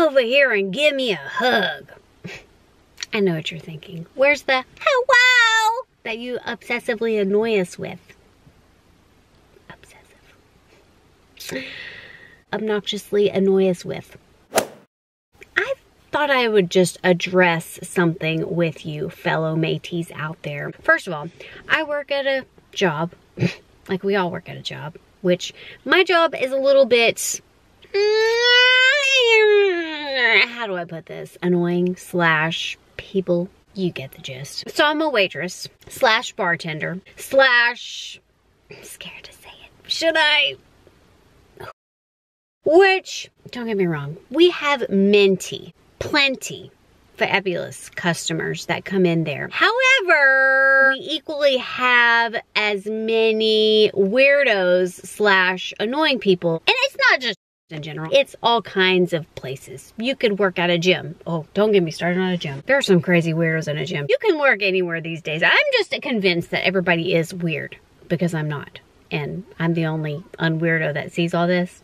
over here and give me a hug. I know what you're thinking. Where's the hello that you obsessively annoy us with? Obsessive. Obnoxiously annoy us with. I thought I would just address something with you fellow Métis out there. First of all, I work at a job, like we all work at a job, which my job is a little bit, how do I put this? Annoying / people, you get the gist. So I'm a waitress / bartender / I'm scared to say it. Should I? Which, don't get me wrong, we have plenty fabulous customers that come in there. However, we equally have as many weirdos / annoying people. And it's not just in general. It's all kinds of places. You could work at a gym. Oh, don't get me started on a gym. There are some crazy weirdos in a gym. You can work anywhere these days. I'm just convinced that everybody is weird because I'm not. And I'm the only unweirdo that sees all this.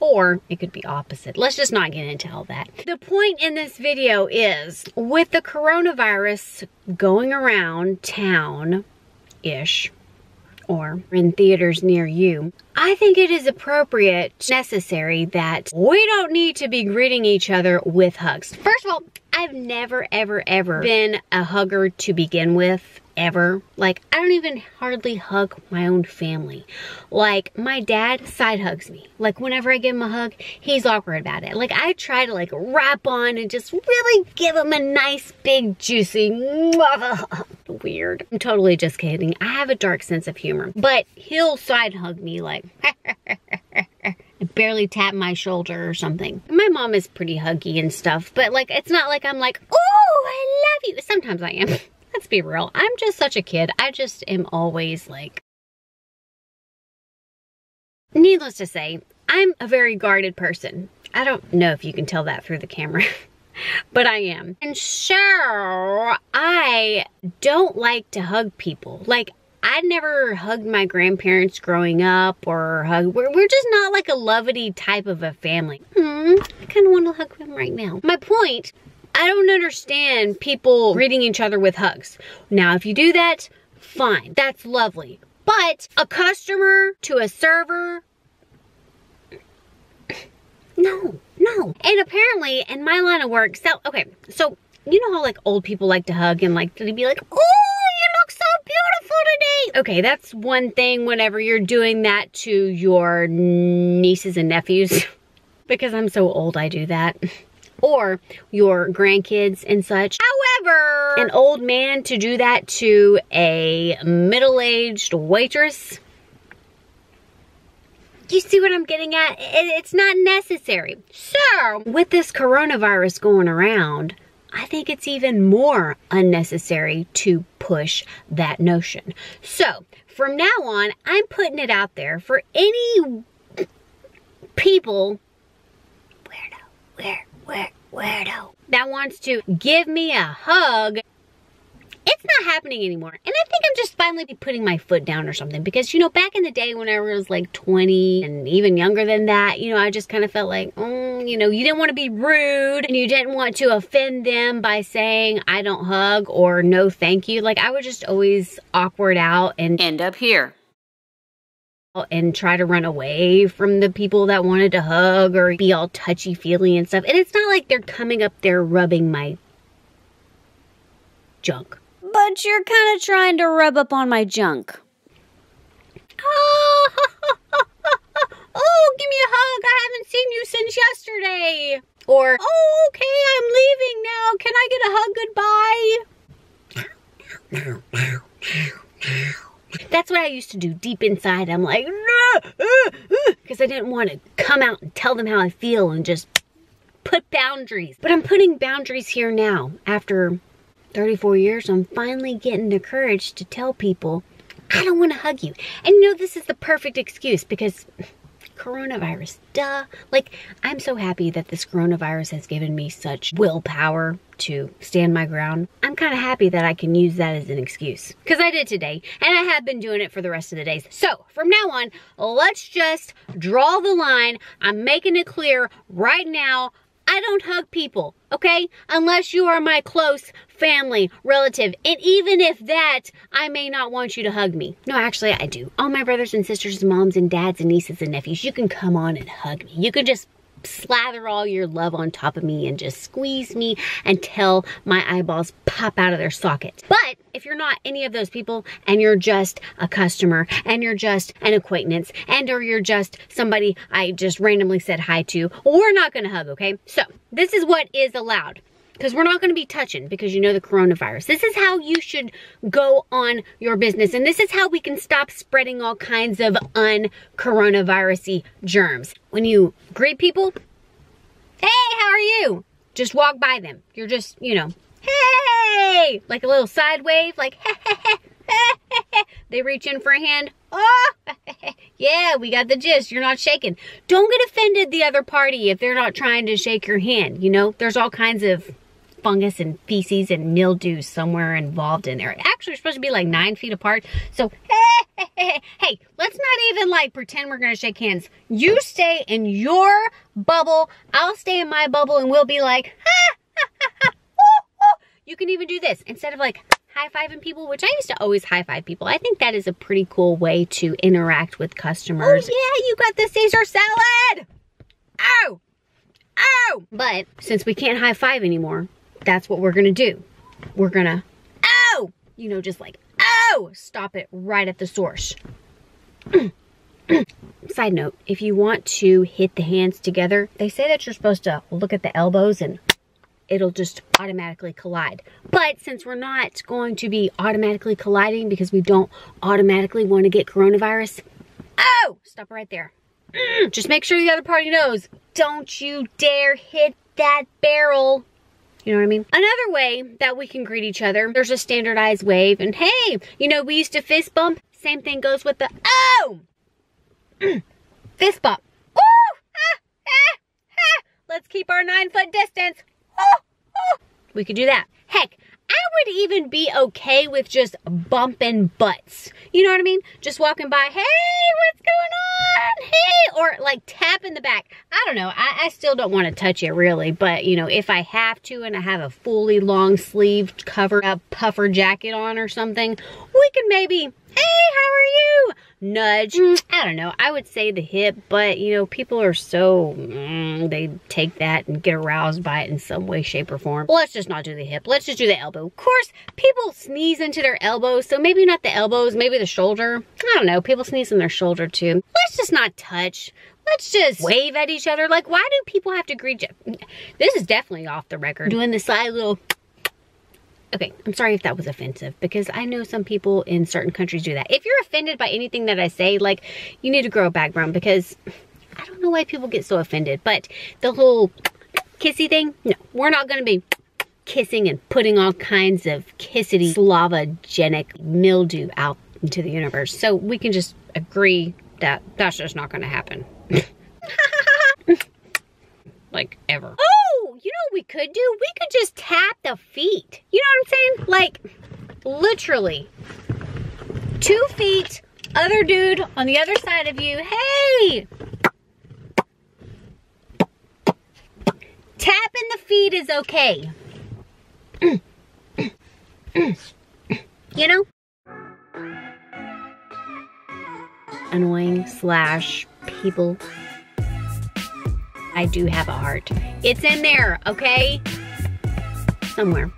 Or it could be opposite. Let's just not get into all that. The point in this video is, with the coronavirus going around town-ish, or in theaters near you, I think it is appropriate, necessary, that we don't need to be greeting each other with hugs. First of all, I've never, ever, ever been a hugger to begin with, ever. Like, I don't even hardly hug my own family. Like, my dad side hugs me. Like, whenever I give him a hug, he's awkward about it. Like, I try to, like, wrap on and just really give him a nice, big, juicy, weird. I'm totally just kidding. I have a dark sense of humor. But he'll side hug me, like, barely tap my shoulder or something. My mom is pretty huggy and stuff, but, like, it's not like I'm like, oh, I love you. Sometimes I am. Let's be real. I'm just such a kid. I just am always like... Needless to say, I'm a very guarded person. I don't know if you can tell that through the camera, but I am. And sure, I don't like to hug people. Like, I never hugged my grandparents growing up or hug. We're just not like a lovey type of a family. I kind of want to hug them right now. My point... I don't understand people greeting each other with hugs. Now, if you do that, fine. That's lovely. But a customer to a server? No, no. And apparently, in my line of work, so you know how like old people like to hug and like they'd be like, oh, you look so beautiful today. Okay, that's one thing whenever you're doing that to your nieces and nephews. Because I'm so old, I do that. Or your grandkids and such. However, an old man to do that to a middle-aged waitress, you see what I'm getting at? It's not necessary. So, with this coronavirus going around, I think it's even more unnecessary to push that notion. So, from now on, I'm putting it out there for any people, weirdo that wants to give me a hug. It's not happening anymore. And I think I'm just finally putting my foot down or something, because, you know, back in the day when I was like 20 and even younger than that, you know, I just kind of felt like, you know, you didn't want to be rude and you didn't want to offend them by saying I don't hug or no thank you. Like, I would just always awkward out and end up here and try to run away from the people that wanted to hug or be all touchy-feely and stuff. And it's not like they're coming up there rubbing my junk. But you're kind of trying to rub up on my junk. Oh, give me a hug. I haven't seen you since yesterday. Or, oh, okay, I'm leaving now. Can I get a hug goodbye? That's what I used to do deep inside. I'm like, because I didn't want to come out and tell them how I feel and just put boundaries. But I'm putting boundaries here now. After 34 years, I'm finally getting the courage to tell people, I don't want to hug you. And you know, this is the perfect excuse because coronavirus, duh. Like, I'm so happy that this coronavirus has given me such willpower to stand my ground. I'm kind of happy that I can use that as an excuse, because I did today, and I have been doing it for the rest of the days. So from now on, let's just draw the line. I'm making it clear right now. I don't hug people, okay? Unless you are my close family, relative. And even if that, I may not want you to hug me. No, actually, I do. All my brothers and sisters, moms and dads and nieces and nephews, you can come on and hug me. You can just slather all your love on top of me and just squeeze me until my eyeballs pop out of their socket. But if you're not any of those people and you're just a customer and you're just an acquaintance and or you're just somebody I just randomly said hi to, we're not gonna hug, okay? So this is what is allowed, because we're not going to be touching, because you know the coronavirus. This is how you should go on your business, and this is how we can stop spreading all kinds of un-coronavirus-y germs. When you greet people, hey, how are you? Just walk by them. You're just, you know, hey, like a little side wave, like, they reach in for a hand. Oh, yeah, we got the gist. You're not shaking. Don't get offended the other party if they're not trying to shake your hand, you know? There's all kinds of fungus and feces and mildew somewhere involved in there. Actually, we're supposed to be like 9 feet apart. So, hey, let's not even like pretend we're going to shake hands. You stay in your bubble. I'll stay in my bubble, and we'll be like, you can even do this instead of like high-fiving people, which I used to always high-five people. I think that is a pretty cool way to interact with customers. Oh, yeah, you got the Caesar salad. Oh, oh. But since we can't high-five anymore, that's what we're gonna do. We're gonna, oh, you know, just like, oh, stop it right at the source. Side note, if you want to hit the hands together, they say that you're supposed to look at the elbows and it'll just automatically collide. But since we're not going to be automatically colliding because we don't automatically want to get coronavirus, oh, stop right there. Just make sure the other party knows, don't you dare hit that barrel. You know what I mean? Another way that we can greet each other, there's a standardized wave, and hey, you know, we used to fist bump. Same thing goes with the, oh, fist bump. Woo! Ah, ah, ah. Let's keep our 9 foot distance. Oh, oh. We could do that. Heck, I would even be okay with just bumping butts. You know what I mean? Just walking by, hey, what's going on? Hey, or like tap in the back. I don't know. I still don't want to touch it really, but you know, if I have to and I have a fully long sleeved covered up puffer jacket on or something, we can maybe, hey, how are you? Nudge. I don't know. I would say the hip, but you know, people are so, they take that and get aroused by it in some way, shape, or form. Let's just not do the hip. Let's just do the elbow. Of course, people sneeze into their elbows, so maybe not the elbows, maybe the shoulder. I don't know. People sneeze in their shoulder too. Let's just not touch. Let's just wave at each other. Like, why do people have to greet you? This is definitely off the record. Doing the side little... Okay, I'm sorry if that was offensive, because I know some people in certain countries do that. If you're offended by anything that I say, like, you need to grow a background, because I don't know why people get so offended. But the whole kissy thing, no, we're not going to be kissing and putting all kinds of kissity, slavogenic mildew out into the universe. So we can just agree that that's just not going to happen. Like, ever. Oh, you know what we could do? We could just tap the feet. You know what I'm saying? Like, literally, 2 feet, other dude on the other side of you. Hey! Tapping the feet is okay. You know? Annoying / people. I do have a heart. It's in there, okay? Somewhere.